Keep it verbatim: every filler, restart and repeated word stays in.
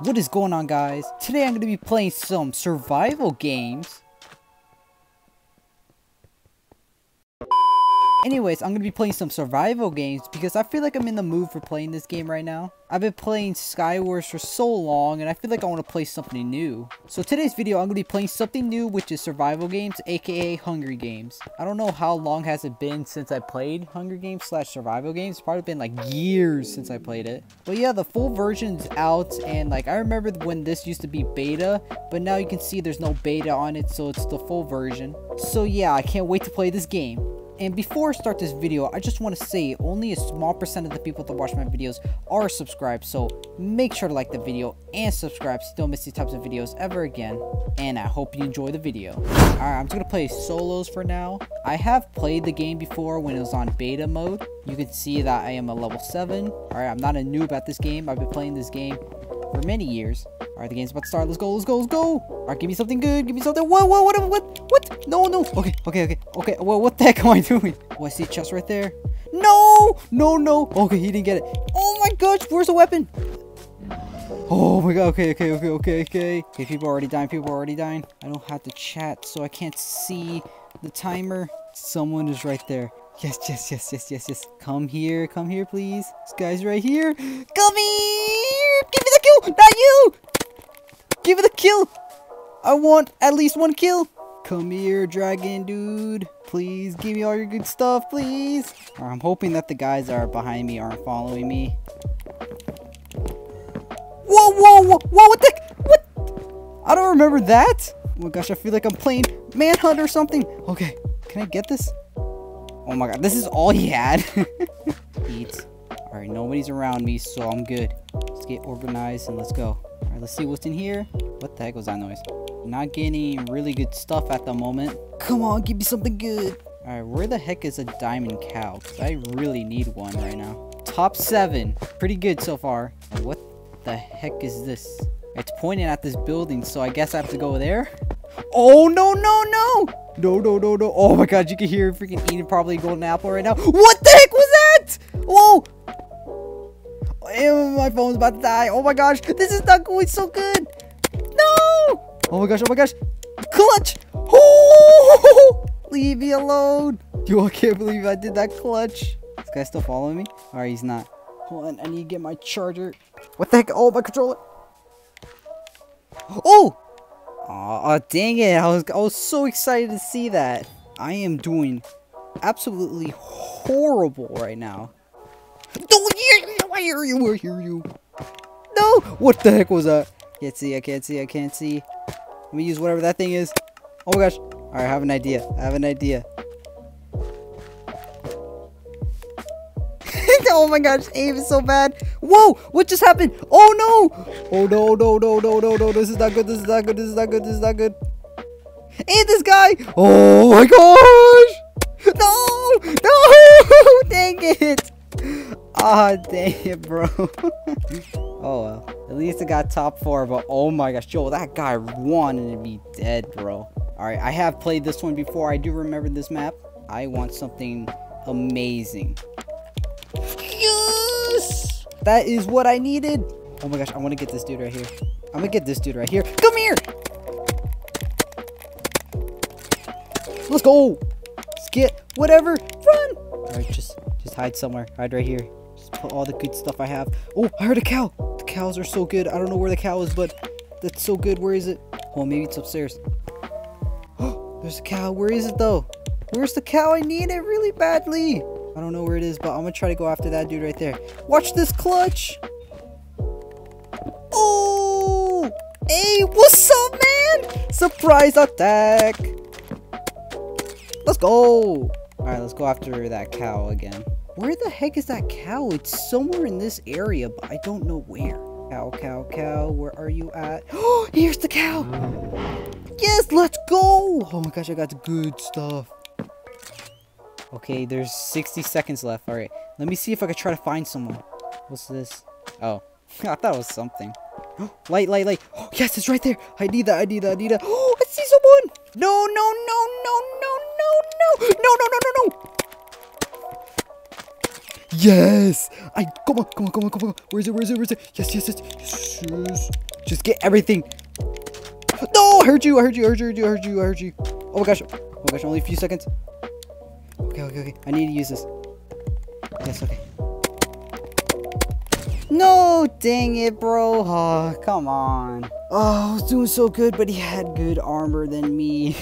What is going on, guys? Today I'm going to be playing some survival games. Anyways, I'm going to be playing some survival games because I feel like I'm in the mood for playing this game right now. I've been playing SkyWars for so long and I feel like I want to play something new. So today's video, I'm going to be playing something new, which is survival games, aka Hunger Games. I don't know how long has it been since I played Hunger Games slash survival games. It's probably been like years since I played it. But yeah, the full version's out, and like I remember when this used to be beta, but now you can see there's no beta on it, so it's the full version. So yeah, I can't wait to play this game. And before I start this video, I just want to say only a small percent of the people that watch my videos are subscribed, so make sure to like the video and subscribe so you don't miss these types of videos ever again. And I hope you enjoy the video. Alright, I'm just going to play solos for now. I have played the game before when it was on beta mode. You can see that I am a level seven. Alright, I'm not a noob at this game. I've been playing this game for many years. Alright, the game's about to start. Let's go, let's go, let's go. Alright, give me something good. Give me something. What, what, what, what, what? No, no. Okay, okay, okay, okay. Well, what the heck am I doing? Oh, I see a chest right there. No, no, no. Okay, he didn't get it. Oh my gosh, where's the weapon? Oh my god, okay, okay, okay, okay, okay. Okay, people are already dying. People are already dying. I don't have the chat, so I can't see the timer. Someone is right there. Yes, yes, yes, yes, yes, yes. Come here, come here, please. This guy's right here. Come here. Give me the kill. Not you. Give it a kill. I want at least one kill. Come here, dragon dude. Please give me all your good stuff, please. Right, I'm hoping that the guys that are behind me aren't following me. Whoa, whoa, whoa, whoa, what the heck? What? I don't remember that. Oh my gosh, I feel like I'm playing Manhunt or something. Okay, can I get this? Oh my god, this is all he had. Eat. Alright, nobody's around me, so I'm good. Let's get organized and let's go. Alright, let's see what's in here. What the heck was that noise? Not getting really good stuff at the moment. Come on, give me something good. Alright, where the heck is a diamond cow? Because I really need one right now. Top seven. Pretty good so far. What the heck is this? It's pointing at this building, so I guess I have to go there. Oh, no, no, no! No, no, no, no. Oh my god, you can hear him freaking eating probably a golden apple right now. What the heck was that? Whoa! Ew, my phone's about to die. Oh my gosh, this is not going so good. No! Oh my gosh, oh my gosh. Clutch! Oh! Leave me alone. Yo, I can't believe I did that clutch. This guy's still following me? Alright, he's not. Hold on, I need to get my charger. What the heck? Oh, my controller. Oh! Aw, oh, dang it. I was, I was so excited to see that. I am doing absolutely horrible right now. Don't hear you. I hear you. I hear you. No. What the heck was that? Can't see. I can't see. I can't see. Let me use whatever that thing is. Oh my gosh. All right. I have an idea. I have an idea. Oh my gosh, aim is so bad. Whoa, what just happened? Oh no! Oh no, no, no, no, no, no. This is not good, this is not good, this is not good, this is not good. And this guy! Oh my gosh! No! No! Dang it! Ah, oh, dang it, bro. Oh well. At least I got top four, but oh my gosh, yo, that guy wanted to be dead, bro. Alright, I have played this one before. I do remember this map. I want something amazing. Yes! That is what I needed. Oh my gosh, I want to get this dude right here. I'm gonna get this dude right here. Come here! Let's go! Let's get whatever. Run! Alright, just just hide somewhere. Hide right here. Just put all the good stuff I have. Oh, I heard a cow! The cows are so good. I don't know where the cow is, but that's so good. Where is it? Oh, maybe it's upstairs. Oh, there's a cow. Where is it though? Where's the cow? I need it really badly. I don't know where it is, but I'm gonna try to go after that dude right there. Watch this clutch! Oh! Hey, what's up, man? Surprise attack! Let's go! Alright, let's go after that cow again. Where the heck is that cow? It's somewhere in this area, but I don't know where. Cow, cow, cow, where are you at? Oh, here's the cow! Yes, let's go! Oh my gosh, I got good stuff. Okay, there's sixty seconds left. All right, let me see if I can try to find someone. What's this? Oh, I thought it was something. Light, light, light. Oh, yes, it's right there. I need that, I need that, I need that. Oh, I see someone. No, no, no, no, no, no, no. No, no, no, no, no. Yes! I come on, come on, come on, come on. Where is it? Where is it? Where is it? Yes, yes, yes. Yes. Just get everything. No, I heard you. I heard you. I heard you. I heard you. I heard you. Oh my gosh. Oh my gosh. Only a few seconds. Okay, okay, okay. I need to use this. Yes, okay. No, dang it, bro. Oh, come on. Oh, I was doing so good, but he had good armor than me.